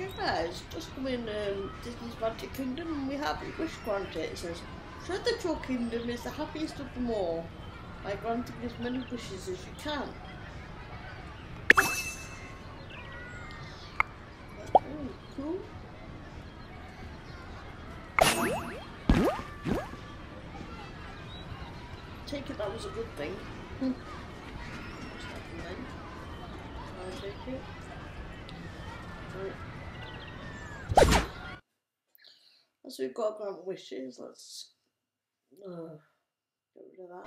recognized. Just come in Disney's Magic Kingdom and we have a wish granted. It says, tread the Troll Kingdom is the happiest of them all by granting as many wishes as you can. Cool. Take it that was a good thing. I'll take it. Right. So we've got grant wishes, let's get rid of that.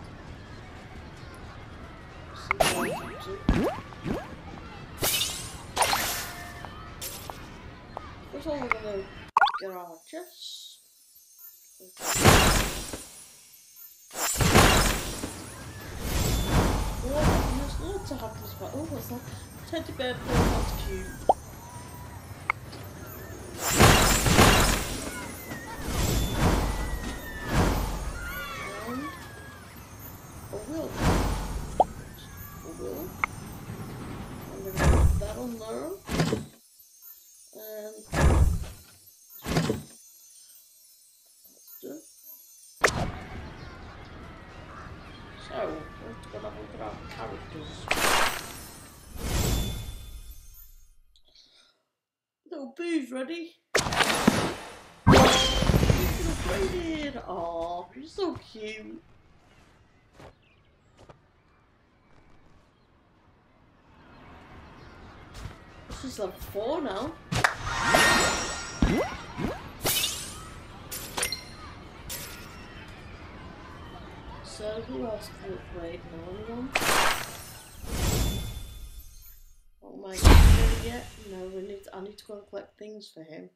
That's all we're gonna get our chests. Oh, there's loads of happiness about. Oh, what's that? Teddy bear, that's cute. Booze ready. Oh, you're so cute. This is level 4 now. So who else can upgrade now? Anyone? Oh my god. Yet. No, I need to go and collect things for him.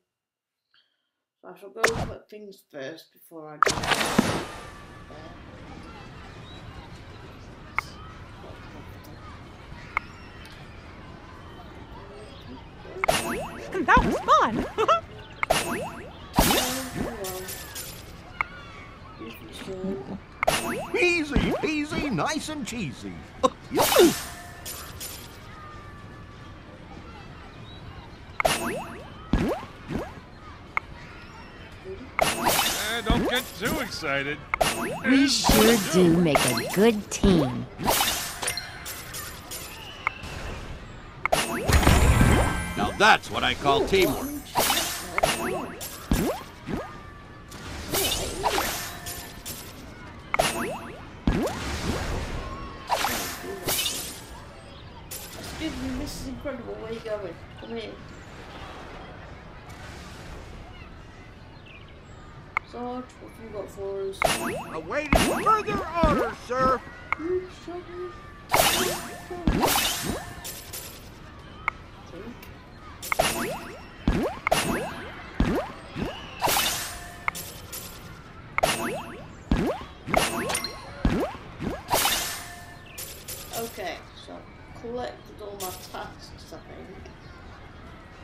So I shall go and collect things first before I go. That was fun! Easy, easy, nice and cheesy. Don't get too excited. We sure do make a good team. Now that's what I call teamwork. Excuse me, Mrs. Incredible, where are you going? Come here. What have you got for us? Awaiting further orders, sir! Okay, so I've collected all my tasks, I think.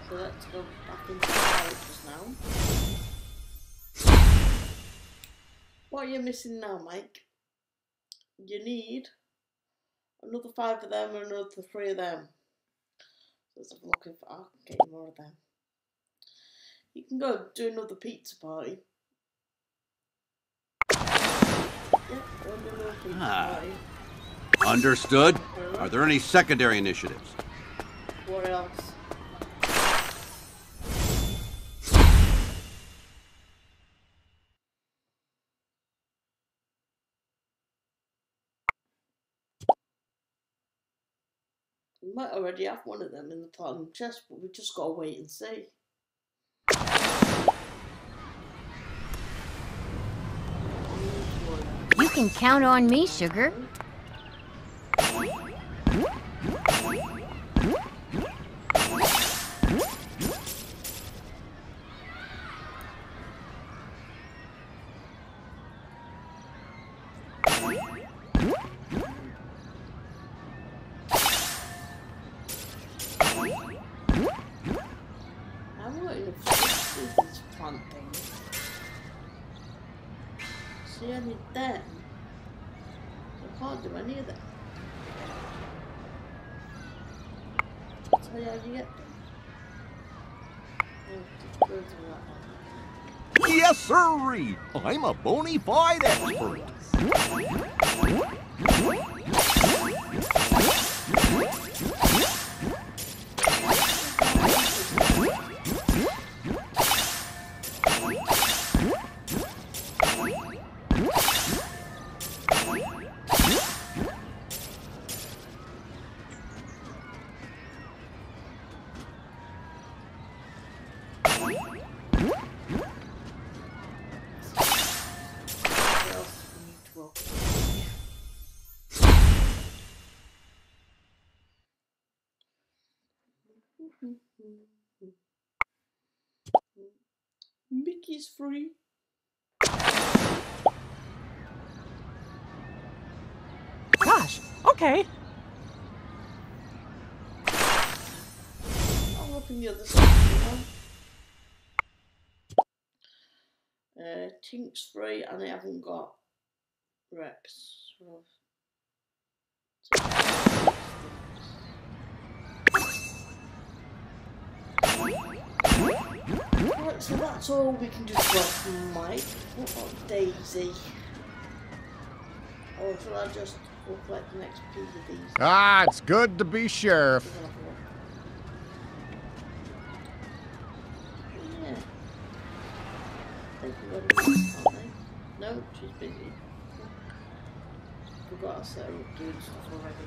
So let's go back into the characters now. What are you missing now, Mike? You need another 5 of them and another 3 of them. Let's have a look if I can get more of them. You can go do another pizza party. Yep, another pizza party. Understood. Are there any secondary initiatives? What else? We might already have one of them in the platinum chest, but we just gotta wait and see. You can count on me, sugar. Yes, sirree! I'm a bona fide expert. Mickey's free. Gosh, okay. I'll open the other side now. Tink's free, and I haven't got Rex. So. Right, so that's all we can do for Mike. What about Daisy? Or shall I just go collect the next piece of these? Ah, it's good to be sheriff. Yeah. Thank you very much, aren't they? No, she's busy. We've got to set her up doing stuff already.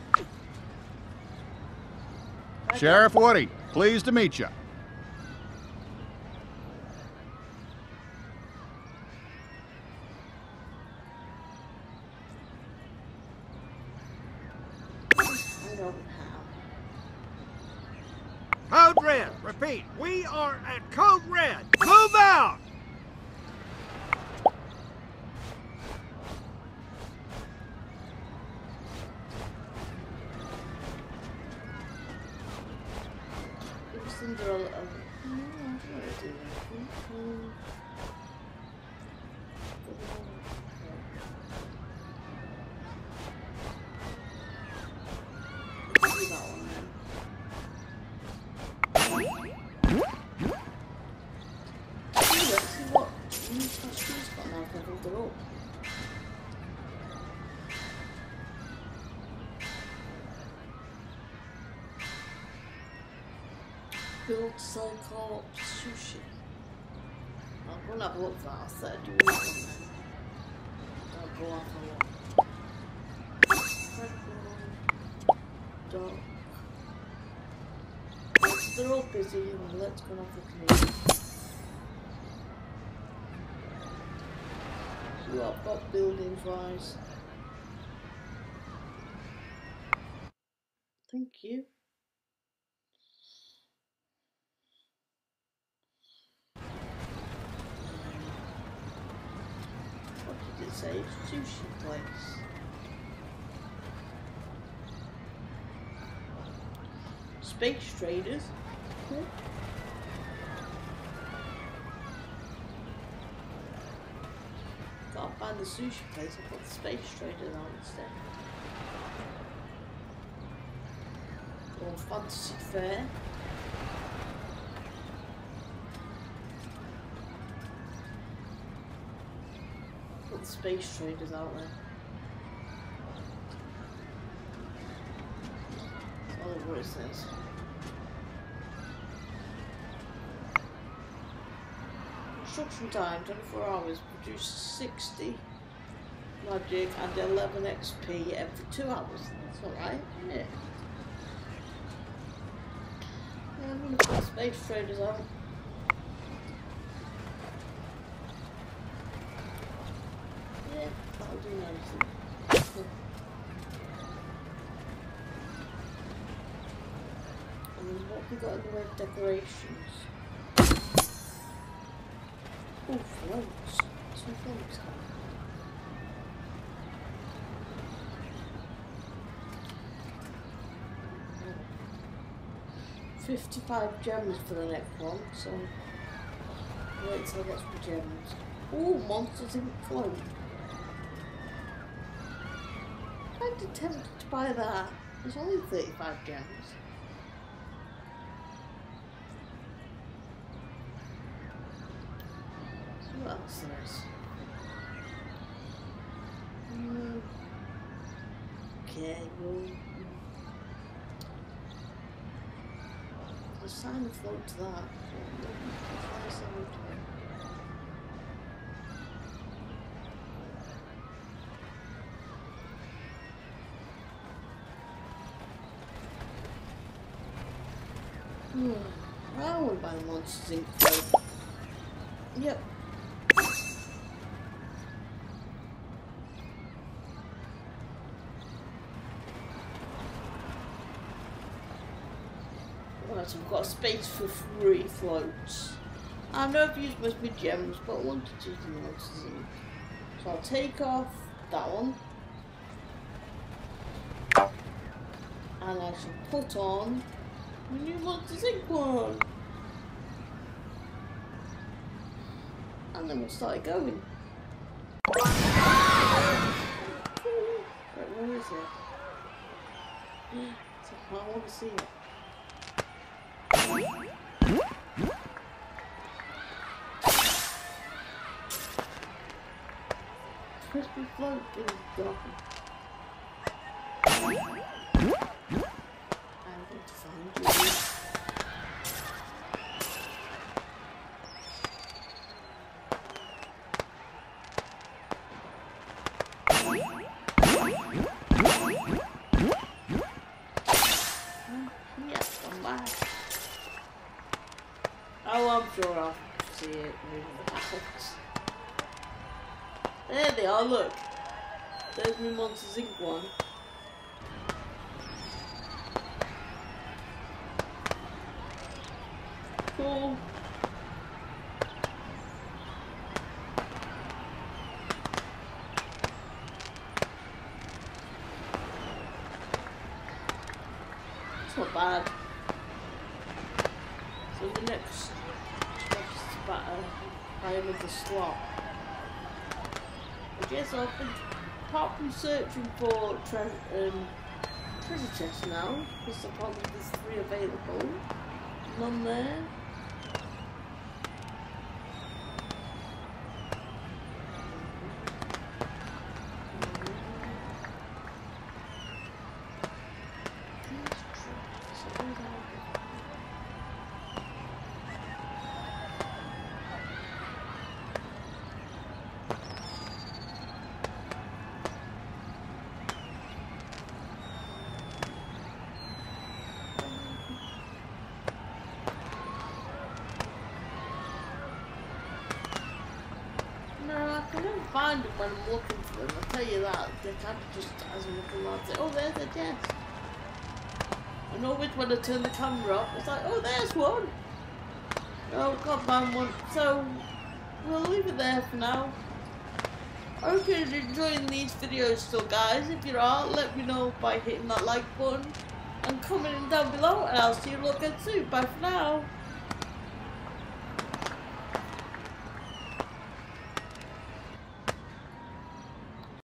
Okay. Sheriff Woody, pleased to meet you. Repeat, we are at Code Red. Move out! Cinderella. Build Psycho Sushi. I'm gonna have a look for that. I'll set a do that one then. I'll go off a look. They're all busy, and let's go off the canoe. So I've got buildings wise. Thank you. Say Sushi Place. Space Traders. Cool. Can't find the Sushi Place, I've got the Space Traders on instead. Or Fantasy Fair. Space Traders out there. That's all the word it says. Construction time 24 hours, produce 60 magic and 11 XP every 2 hours. That's alright, isn't it? Yeah, I'm gonna put Space Traders out. And what we got in the way of decorations? Oh, floats. Some floats. Oh. 55 gems for the next one, so wait till I get some gems. Oh, Monsters Inc float. I'm tempted to buy that. There's only 35 gems. What else is there? Okay, well, the sign floats that. I don't want to buy the Monsters Inc. Yep. Alright, so I've got a space for 3 floats. I've never used most of my gems, but I want to use the Monsters Inc. So I'll take off that one. And I shall put on the new Monsters Inc. one. And then we'll start going. Right, where is it? So I want to see it. Crispy float is gone. I'm going to find you. Sure, I'll see it moving out. There they are, look. There's my Monsters Inc. one. Cool. It's not bad. So the next. Higher of the slot. I guess I've been, apart from searching for treasure chests now, because apparently there's 3 available. None there. Find it when I'm looking for them, I'll tell you that. They can't just, as I'm looking around, say, oh, there's a chest. And always when I turn the camera off, it's like, oh, there's one. Oh, can't find one. So, we'll leave it there for now. I hope you're enjoying these videos still, guys. If you are, let me know by hitting that like button and commenting down below, and I'll see you all again soon. Bye for now.